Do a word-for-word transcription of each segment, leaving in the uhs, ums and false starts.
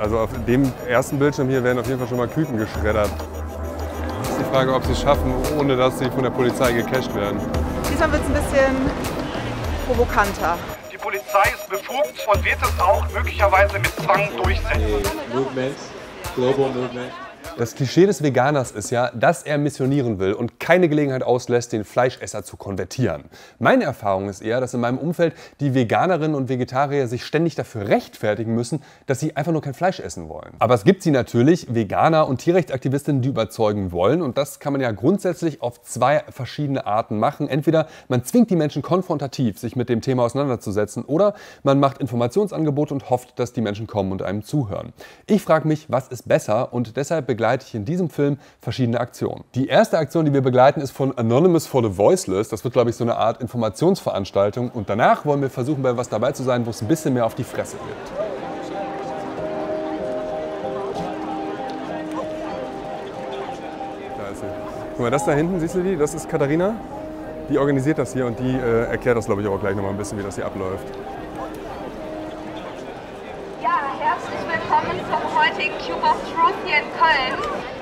Also auf dem ersten Bildschirm hier werden auf jeden Fall schon mal Küken geschreddert. Es ist die Frage, ob sie es schaffen, ohne dass sie von der Polizei gecasht werden. Diesmal wird es ein bisschen provokanter. Die Polizei ist befugt und wird es auch möglicherweise mit Zwang durchsetzen. Movement, global movement. Das Klischee des Veganers ist ja, dass er missionieren will und keine Gelegenheit auslässt, den Fleischesser zu konvertieren. Meine Erfahrung ist eher, dass in meinem Umfeld die Veganerinnen und Vegetarier sich ständig dafür rechtfertigen müssen, dass sie einfach nur kein Fleisch essen wollen. Aber es gibt sie natürlich, Veganer und Tierrechtsaktivistinnen, die überzeugen wollen. Und das kann man ja grundsätzlich auf zwei verschiedene Arten machen. Entweder man zwingt die Menschen konfrontativ, sich mit dem Thema auseinanderzusetzen, oder man macht Informationsangebote und hofft, dass die Menschen kommen und einem zuhören. Ich frage mich, was ist besser, und deshalb begleite begleite ich in diesem Film verschiedene Aktionen. Die erste Aktion, die wir begleiten, ist von Anonymous for the Voiceless. Das wird, glaube ich, so eine Art Informationsveranstaltung. Und danach wollen wir versuchen, bei was dabei zu sein, wo es ein bisschen mehr auf die Fresse geht. Da ist sie. Guck mal, das da hinten, siehst du die? Das ist Katharina. Die organisiert das hier und die äh, erklärt das, glaube ich, auch gleich noch mal ein bisschen, wie das hier abläuft. Willkommen zum heutigen Cube of Truth hier in Köln.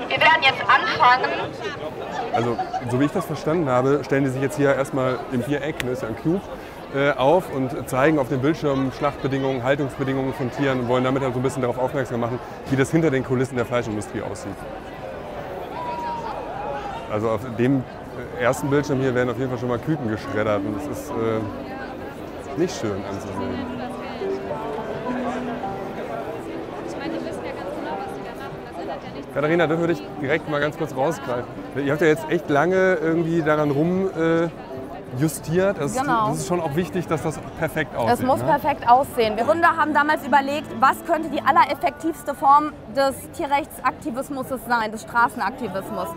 Wir werden jetzt anfangen. Also, so wie ich das verstanden habe, stellen die sich jetzt hier erstmal im Viereck, ne, ist ja ein Cube, äh, auf und zeigen auf den Bildschirmen Schlachtbedingungen, Haltungsbedingungen von Tieren und wollen damit halt so ein bisschen darauf aufmerksam machen, wie das hinter den Kulissen der Fleischindustrie aussieht. Also auf dem ersten Bildschirm hier werden auf jeden Fall schon mal Küken geschreddert und das ist äh, nicht schön anzusehen. Katharina, dürfen wir dich direkt mal ganz kurz rausgreifen? Ihr habt ja jetzt echt lange irgendwie daran rumjustiert. Äh, das, genau. Das ist schon auch wichtig, dass das perfekt aussieht. Das muss, ne? Perfekt aussehen. Wir Runde haben damals überlegt, was könnte die allereffektivste Form des Tierrechtsaktivismus sein, des Straßenaktivismus.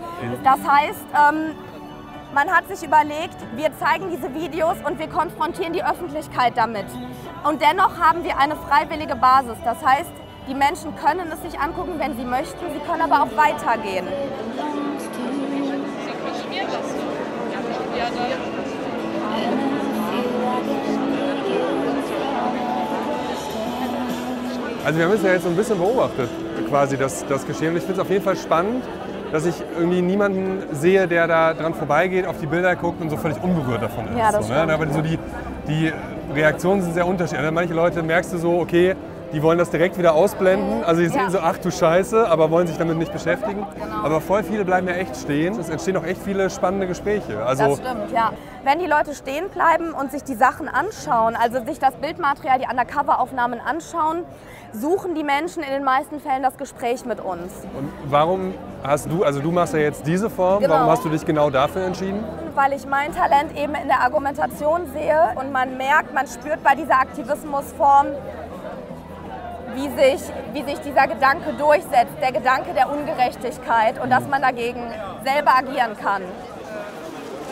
Das heißt, ähm, man hat sich überlegt, wir zeigen diese Videos und wir konfrontieren die Öffentlichkeit damit. Und dennoch haben wir eine freiwillige Basis. Das heißt, die Menschen können es sich angucken, wenn sie möchten, sie können aber auch weitergehen. Also wir haben es ja jetzt so ein bisschen beobachtet, quasi das, das Geschehen. Und ich finde es auf jeden Fall spannend, dass ich irgendwie niemanden sehe, der da dran vorbeigeht, auf die Bilder guckt und so völlig unberührt davon ist. Ja, das so, ne? Aber so die, die Reaktionen sind sehr unterschiedlich. Manche Leute merkst du so, okay, die wollen das direkt wieder ausblenden, also die sehen ja so, ach du Scheiße, aber wollen sich damit nicht beschäftigen. Genau. Aber voll viele bleiben ja echt stehen. Es entstehen auch echt viele spannende Gespräche. Also das stimmt, ja. Wenn die Leute stehen bleiben und sich die Sachen anschauen, also sich das Bildmaterial, die Undercover-Aufnahmen anschauen, suchen die Menschen in den meisten Fällen das Gespräch mit uns. Und warum hast du, also du machst ja jetzt diese Form, genau, warum hast du dich genau dafür entschieden? Weil ich mein Talent eben in der Argumentation sehe und man merkt, man spürt bei dieser Aktivismusform, Wie sich, wie sich dieser Gedanke durchsetzt, der Gedanke der Ungerechtigkeit und dass man dagegen selber agieren kann.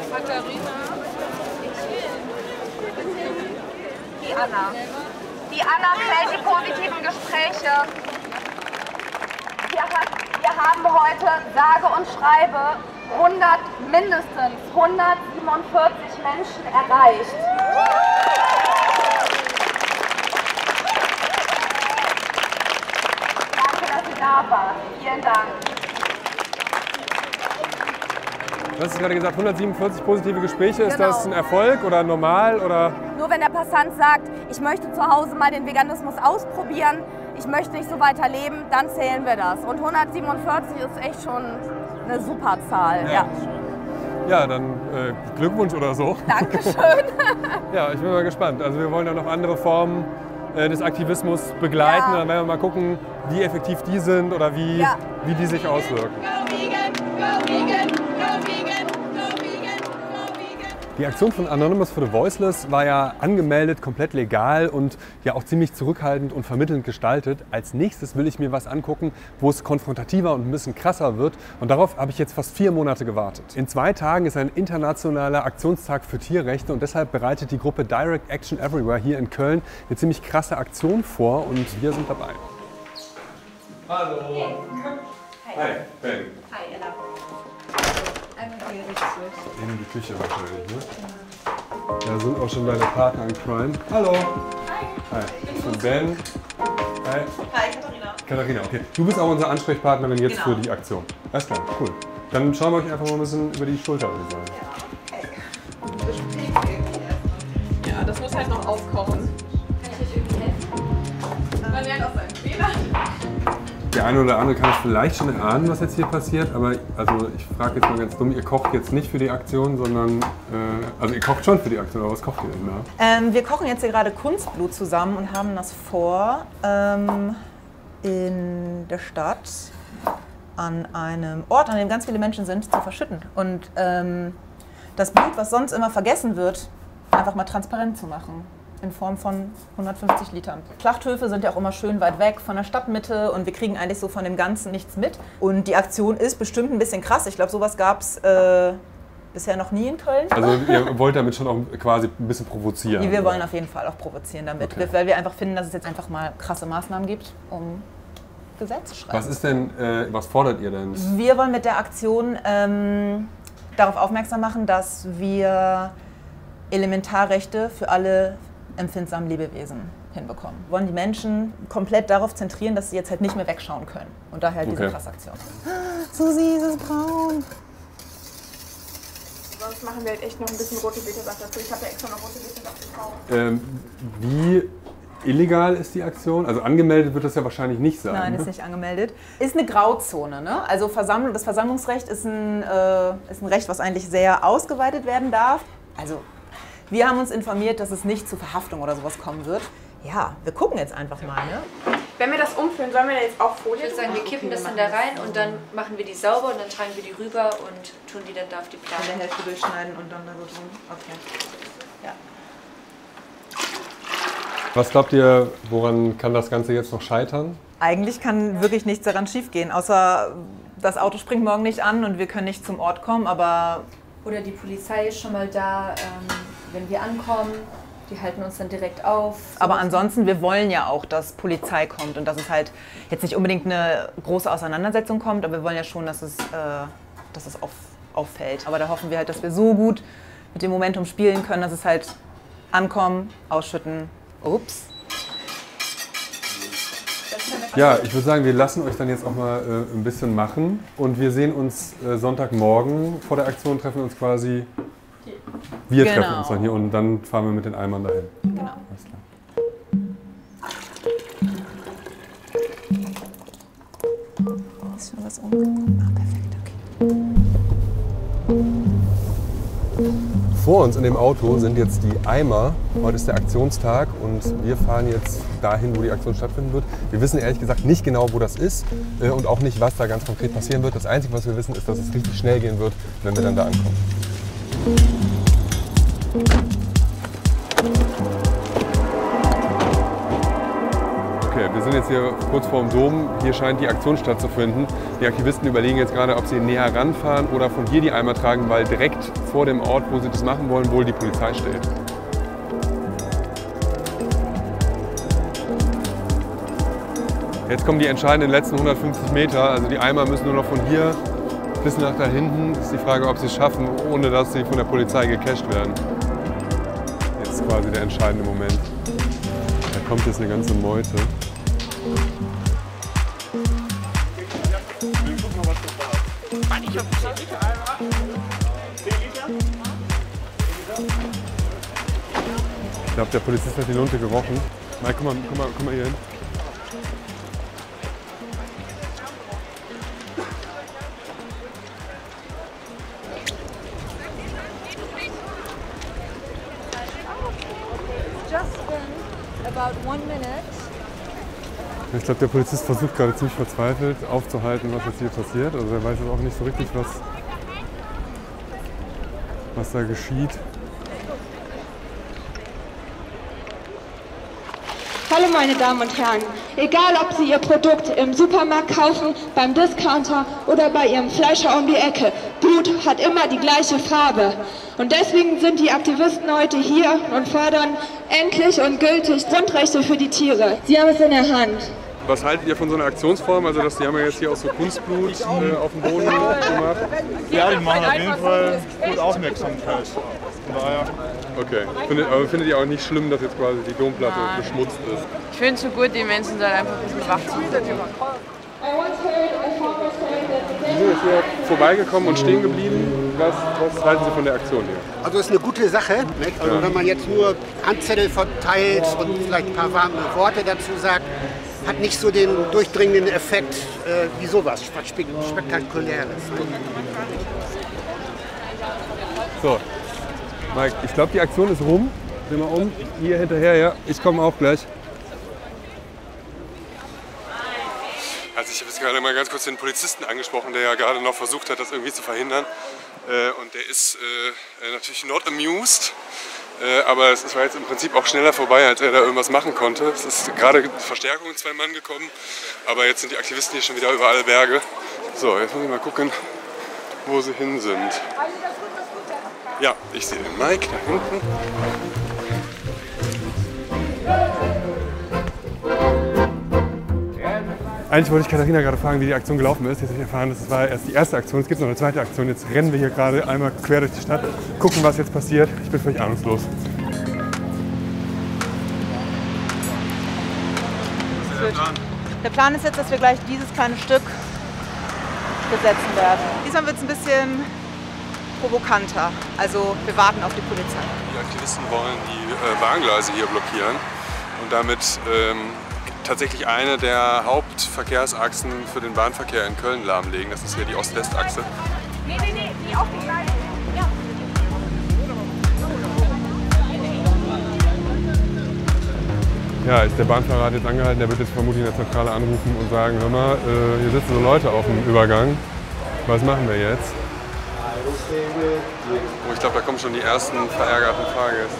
Katharina. Die Anna. Die Anna fällt die positiven Gespräche. Wir, hat, wir haben heute, sage und schreibe, hundert, mindestens hundertsiebenundvierzig Menschen erreicht. Aber vielen Dank. Du hast gerade gesagt, hundertsiebenundvierzig positive Gespräche. Ist genau. Das ein Erfolg oder normal? Oder? Nur wenn der Passant sagt, ich möchte zu Hause mal den Veganismus ausprobieren, ich möchte nicht so weiterleben, dann zählen wir das. Und hundertsiebenundvierzig ist echt schon eine super Zahl. Ja, ja. Ja, dann äh, Glückwunsch oder so. Dankeschön. Ja, ich bin mal gespannt. Also wir wollen ja noch andere Formen des Aktivismus begleiten, ja. Dann werden wir mal gucken, wie effektiv die sind oder wie, ja. wie die sich auswirken. Die Aktion von Anonymous for the Voiceless war ja angemeldet, komplett legal und ja auch ziemlich zurückhaltend und vermittelnd gestaltet. Als nächstes will ich mir was angucken, wo es konfrontativer und ein bisschen krasser wird. Und darauf habe ich jetzt fast vier Monate gewartet. In zwei Tagen ist ein internationaler Aktionstag für Tierrechte und deshalb bereitet die Gruppe Direct Action Everywhere hier in Köln eine ziemlich krasse Aktion vor und wir sind dabei. Hallo! Hi! Hi, Ben! Hi, Ella! In die Küche wahrscheinlich, ne? Ja. Da sind auch schon deine Partner in Crime. Hallo! Hi! Hi! Ich bin Ben. Hi! Hi, Katharina! Katharina, okay. Du bist auch unser Ansprechpartnerin jetzt genau. für die Aktion. Alles klar, cool. Dann schauen wir euch einfach mal ein bisschen über die Schulter, würde ich sagen. Ja, okay. Ja, das muss halt noch aufkochen. Kann ich euch irgendwie helfen? Man lernt aus seinen Fehlern. Der eine oder andere kann es vielleicht schon erahnen, was jetzt hier passiert, aber also ich frage jetzt mal ganz dumm, ihr kocht jetzt nicht für die Aktion, sondern, äh, also ihr kocht schon für die Aktion, aber was kocht ihr denn da? Ähm, wir kochen jetzt hier gerade Kunstblut zusammen und haben das vor, ähm, in der Stadt an einem Ort, an dem ganz viele Menschen sind, zu verschütten und ähm, das Blut, was sonst immer vergessen wird, einfach mal transparent zu machen. In Form von hundertfünfzig Litern. Schlachthöfe sind ja auch immer schön weit weg von der Stadtmitte und wir kriegen eigentlich so von dem Ganzen nichts mit. Und die Aktion ist bestimmt ein bisschen krass. Ich glaube, sowas gab es äh, bisher noch nie in Köln. Also ihr wollt damit schon auch quasi ein bisschen provozieren? Nee, wir wollen auf jeden Fall auch provozieren damit, okay. weil wir einfach finden, dass es jetzt einfach mal krasse Maßnahmen gibt, um Gesetz zu schreiben. Was ist denn, äh, was fordert ihr denn? Wir wollen mit der Aktion ähm, darauf aufmerksam machen, dass wir Elementarrechte für alle empfindsamen Lebewesen hinbekommen. Wir wollen die Menschen komplett darauf zentrieren, dass sie jetzt halt nicht mehr wegschauen können. Und daher okay. diese Transaktion. Susi, es ist braun! Sonst machen wir halt echt noch ein bisschen rote Beete-Saft dazu. Ich habe ja extra noch rote Beete-Saft gekauft. Ähm, wie illegal ist die Aktion? Also angemeldet wird das ja wahrscheinlich nicht sein. Nein, ne? Ist nicht angemeldet. Ist eine Grauzone, ne? Also Versammlung, das Versammlungsrecht ist ein, äh, ist ein Recht, was eigentlich sehr ausgeweitet werden darf. Also wir haben uns informiert, dass es nicht zu Verhaftung oder sowas kommen wird. Ja, wir gucken jetzt einfach mal. Ne? Wenn wir das umfüllen, sollen wir da jetzt auch Folie? Ich würde sagen, wir kippen das dann da rein und dann machen wir die sauber und dann tragen wir die rüber und tun die dann da auf die Plane. An der Hälfte durchschneiden und dann da so drin. Okay. Ja. Was glaubt ihr, woran kann das Ganze jetzt noch scheitern? Eigentlich kann wirklich nichts daran schiefgehen, außer das Auto springt morgen nicht an und wir können nicht zum Ort kommen, aber... Oder die Polizei ist schon mal da, ähm, wenn wir ankommen, die halten uns dann direkt auf. Aber ansonsten, wir wollen ja auch, dass Polizei kommt und dass es halt jetzt nicht unbedingt eine große Auseinandersetzung kommt, aber wir wollen ja schon, dass es, äh, dass es auf, auffällt. Aber da hoffen wir halt, dass wir so gut mit dem Momentum spielen können, dass es halt ankommen, ausschütten, ups. Ja, ich würde sagen, wir lassen euch dann jetzt auch mal äh, ein bisschen machen und wir sehen uns äh, Sonntagmorgen vor der Aktion, treffen uns quasi, wir genau. treffen uns dann hier und dann fahren wir mit den Eimern dahin. Genau. Alles klar. Ist schon was umgekommen? Ah, perfekt, okay. Vor uns in dem Auto sind jetzt die Eimer. Heute ist der Aktionstag und wir fahren jetzt dahin, wo die Aktion stattfinden wird. Wir wissen ehrlich gesagt nicht genau, wo das ist und auch nicht, was da ganz konkret passieren wird. Das Einzige, was wir wissen, ist, dass es richtig schnell gehen wird, wenn wir dann da ankommen. Okay, wir sind jetzt hier kurz vor dem Dom. Hier scheint die Aktion stattzufinden. Die Aktivisten überlegen jetzt gerade, ob sie näher ranfahren oder von hier die Eimer tragen, weil direkt vor dem Ort, wo sie das machen wollen, wohl die Polizei steht. Jetzt kommen die entscheidenden letzten hundertfünfzig Meter. Also die Eimer müssen nur noch von hier bis nach da hinten. Ist die Frage, ob sie es schaffen, ohne dass sie von der Polizei gecasht werden. Jetzt ist quasi der entscheidende Moment. Da kommt jetzt eine ganze Meute. Ich glaube, der Polizist hat die Lunte gerochen. Mike, guck mal, guck mal, guck mal hier hin. Ich glaube, der Polizist versucht gerade ziemlich verzweifelt aufzuhalten, was jetzt hier passiert. Also er weiß jetzt auch nicht so richtig, was, was da geschieht. Hallo meine Damen und Herren, egal ob Sie Ihr Produkt im Supermarkt kaufen, beim Discounter oder bei Ihrem Fleischer um die Ecke, Blut hat immer die gleiche Farbe. Und deswegen sind die Aktivisten heute hier und fordern endlich und gültig Grundrechte für die Tiere. Sie haben es in der Hand. Was haltet ihr von so einer Aktionsform? Also das, die haben ja jetzt hier auch so Kunstblut äh, auf dem Boden gemacht. Ja, die machen auf jeden Fall gut Aufmerksamkeit. von daher. Okay, findet, aber findet ihr auch nicht schlimm, dass jetzt quasi die Domplatte Nein. beschmutzt ist? Ich finde es so gut, die Menschen sollen einfach ein bisschen wach sind. Sie sind jetzt hier vorbeigekommen und stehen geblieben. Was, was halten Sie von der Aktion hier? Also es ist eine gute Sache. Nicht? Also ja. Wenn man jetzt nur Handzettel verteilt und vielleicht ein paar warme Worte dazu sagt, hat nicht so den durchdringenden Effekt äh, wie sowas Spe Spektakuläres. So, Mike, ich glaube die Aktion ist rum. Dreh mal um, ihr hinterher, ja. Ich komme auch gleich. Also ich habe jetzt gerade mal ganz kurz den Polizisten angesprochen, der ja gerade noch versucht hat, das irgendwie zu verhindern. Äh, und der ist äh, natürlich not amused, äh, aber es war jetzt im Prinzip auch schneller vorbei, als er da irgendwas machen konnte. Es ist gerade Verstärkung, zwei Mann gekommen, aber jetzt sind die Aktivisten hier schon wieder über alle Berge. So, jetzt muss ich mal gucken, wo sie hin sind. Ja, ich sehe den Mike da hinten. Eigentlich wollte ich Katharina gerade fragen, wie die Aktion gelaufen ist. Jetzt habe ich erfahren, das war erst die erste Aktion, es gibt noch eine zweite Aktion. Jetzt rennen wir hier gerade einmal quer durch die Stadt, gucken, was jetzt passiert. Ich bin völlig ahnungslos. Der Plan ist jetzt, dass wir gleich dieses kleine Stück besetzen werden. Diesmal wird es ein bisschen provokanter. Also wir warten auf die Polizei. Die Aktivisten wollen die äh, Bahngleise hier blockieren und damit ähm, tatsächlich eine der Hauptverkehrsachsen für den Bahnverkehr in Köln lahmlegen. Das ist hier die Ost-West-Achse. Nee, nee, nee, die auch die gleiche. Ja. Ja, ist der Bahnverrat jetzt angehalten, der wird jetzt vermutlich in der Zentrale anrufen und sagen, hör mal, äh, hier sitzen so Leute auf dem Übergang, was machen wir jetzt? Oh, ich glaube, da kommen schon die ersten verärgerten Fahrgäste.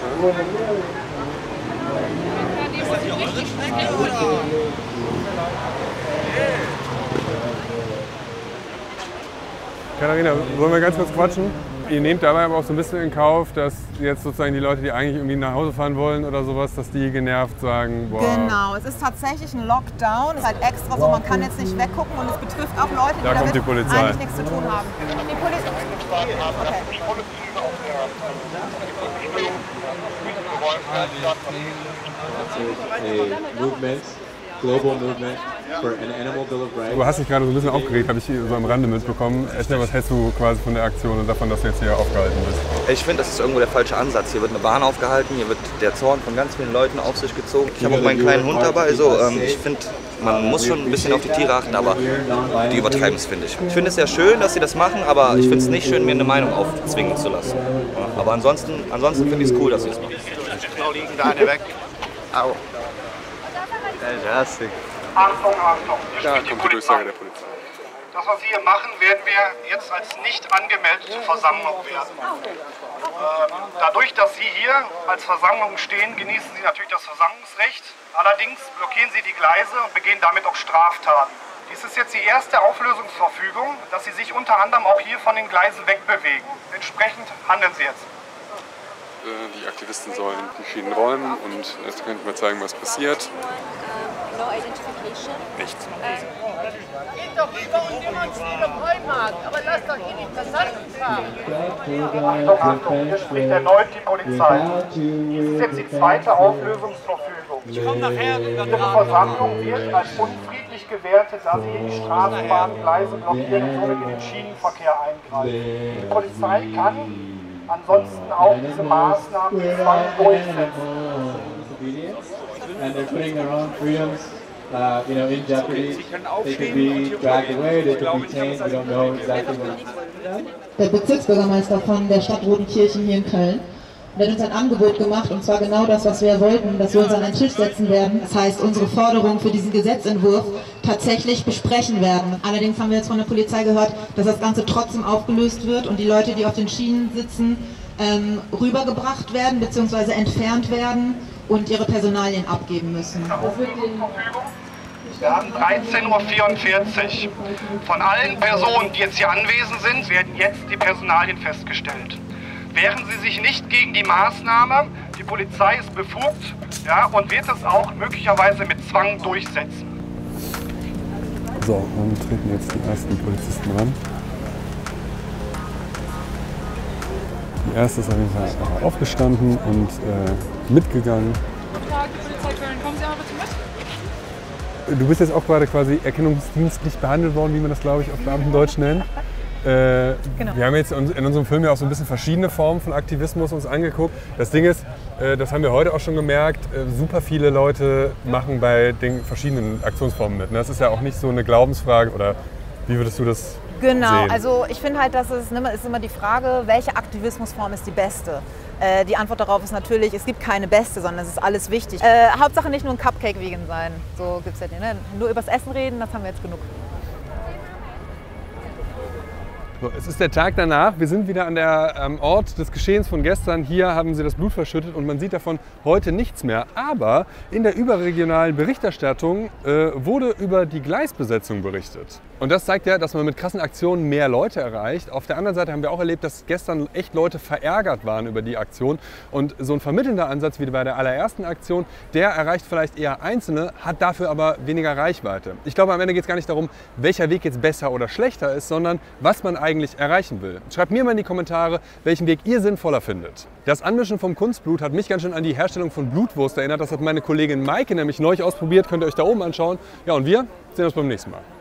Katharina, wollen wir ganz kurz quatschen? Ihr nehmt dabei aber auch so ein bisschen in Kauf, dass jetzt sozusagen die Leute, die eigentlich irgendwie nach Hause fahren wollen oder sowas, dass die genervt sagen, boah. Genau, es ist tatsächlich ein Lockdown, es ist halt extra so, man kann jetzt nicht weggucken und es betrifft auch Leute, die da kommt die Polizei. Eigentlich nichts zu tun haben. Die Polizei. Okay. Du hast dich gerade so ein bisschen aufgeregt, habe ich so am Rande mitbekommen. Erzähl, was hältst du quasi von der Aktion und davon, dass du jetzt hier aufgehalten bist? Ich finde, das ist irgendwo der falsche Ansatz. Hier wird eine Bahn aufgehalten, hier wird der Zorn von ganz vielen Leuten auf sich gezogen. Ich habe auch meinen kleinen Hund dabei. So, ähm, ich finde, man muss schon ein bisschen auf die Tiere achten, aber die übertreiben es, finde ich. Ich finde es ja schön, dass sie das machen, aber ich finde es nicht schön, mir eine Meinung aufzwingen zu lassen. Aber ansonsten, ansonsten finde ich es cool, dass sie das machen. Genau liegen, da eine weg. Au. Fantastic. Achtung, Achtung. Da kommt die Durchsage der Polizei. Das, was Sie hier machen, werden wir jetzt als nicht angemeldete Versammlung werden. Ähm, dadurch, dass Sie hier als Versammlung stehen, genießen Sie natürlich das Versammlungsrecht. Allerdings blockieren Sie die Gleise und begehen damit auch Straftaten. Dies ist jetzt die erste Auflösungsverfügung, dass Sie sich unter anderem auch hier von den Gleisen wegbewegen. Entsprechend handeln Sie jetzt. Die Aktivisten sollen die Schienen räumen und jetzt könnte ich mal zeigen, was passiert. No identification. Nichts. Geht doch rüber und demonstriert am Heumarkt, aber lasst doch hier die Passanten fahren. Achtung, Achtung, hier spricht erneut die Polizei. Dies ist jetzt die zweite Auflösungsverfügung. Ich komme nachher. Diese Versammlung wird als unfriedlich gewertet, da sie hier die Straßenbahngleise blockieren und somit in den Schienenverkehr eingreifen. Die Polizei kann ansonsten auch diese Maßnahmen zwanghaft durchsetzen. Uh, you know, in jeopardy, they could be dragged away, they could be detained, we don't know exactly what happened. Der Bezirksbürgermeister von der Stadt Rodenkirchen hier in Köln hat uns ein Angebot gemacht, und zwar genau das, was wir wollten, dass wir uns an einen Tisch setzen werden. Das heißt, unsere Forderung für diesen Gesetzentwurf tatsächlich besprechen werden. Allerdings haben wir jetzt von der Polizei gehört, dass das Ganze trotzdem aufgelöst wird und die Leute, die auf den Schienen sitzen, ähm, rübergebracht werden bzw. entfernt werden und ihre Personalien abgeben müssen. Das wird den Wir haben dreizehn Uhr vierundvierzig. Von allen Personen, die jetzt hier anwesend sind, werden jetzt die Personalien festgestellt. Wehren Sie sich nicht gegen die Maßnahme, die Polizei ist befugt, ja, und wird es auch möglicherweise mit Zwang durchsetzen. So, und treten jetzt die ersten Polizisten ran. erst ist auf jeden Fall aufgestanden und äh, mitgegangen. Guten Tag, Polizei Köln. Kommen Sie einmal bitte mit. Du bist jetzt auch gerade quasi erkennungsdienstlich behandelt worden, wie man das, glaube ich, auf Beamtendeutsch nennt. Äh, genau. Wir haben jetzt in unserem Film ja auch so ein bisschen verschiedene Formen von Aktivismus uns angeguckt. Das Ding ist, äh, das haben wir heute auch schon gemerkt, äh, super viele Leute machen bei den verschiedenen Aktionsformen mit. Ne? Das ist ja auch nicht so eine Glaubensfrage, oder wie würdest du das sehen? Genau, also ich finde halt, dass es ist immer die Frage, welche Aktivismusform ist die beste? Äh, die Antwort darauf ist natürlich, es gibt keine beste, sondern es ist alles wichtig. Äh, Hauptsache nicht nur ein Cupcake-Vegan sein, so gibt es ja den. Ne? Nur übers Essen reden, das haben wir jetzt genug. So, es ist der Tag danach. Wir sind wieder an der, am Ort des Geschehens von gestern. Hier haben sie das Blut verschüttet und man sieht davon heute nichts mehr. Aber in der überregionalen Berichterstattung äh, wurde über die Gleisbesetzung berichtet. Und das zeigt ja, dass man mit krassen Aktionen mehr Leute erreicht. Auf der anderen Seite haben wir auch erlebt, dass gestern echt Leute verärgert waren über die Aktion. Und so ein vermittelnder Ansatz wie bei der allerersten Aktion, der erreicht vielleicht eher Einzelne, hat dafür aber weniger Reichweite. Ich glaube, am Ende geht es gar nicht darum, welcher Weg jetzt besser oder schlechter ist, sondern was man eigentlich erreichen will. Schreibt mir mal in die Kommentare, welchen Weg ihr sinnvoller findet. Das Anmischen vom Kunstblut hat mich ganz schön an die Herstellung von Blutwurst erinnert. Das hat meine Kollegin Maike nämlich neulich ausprobiert. Könnt ihr euch da oben anschauen. Ja, und wir sehen uns beim nächsten Mal.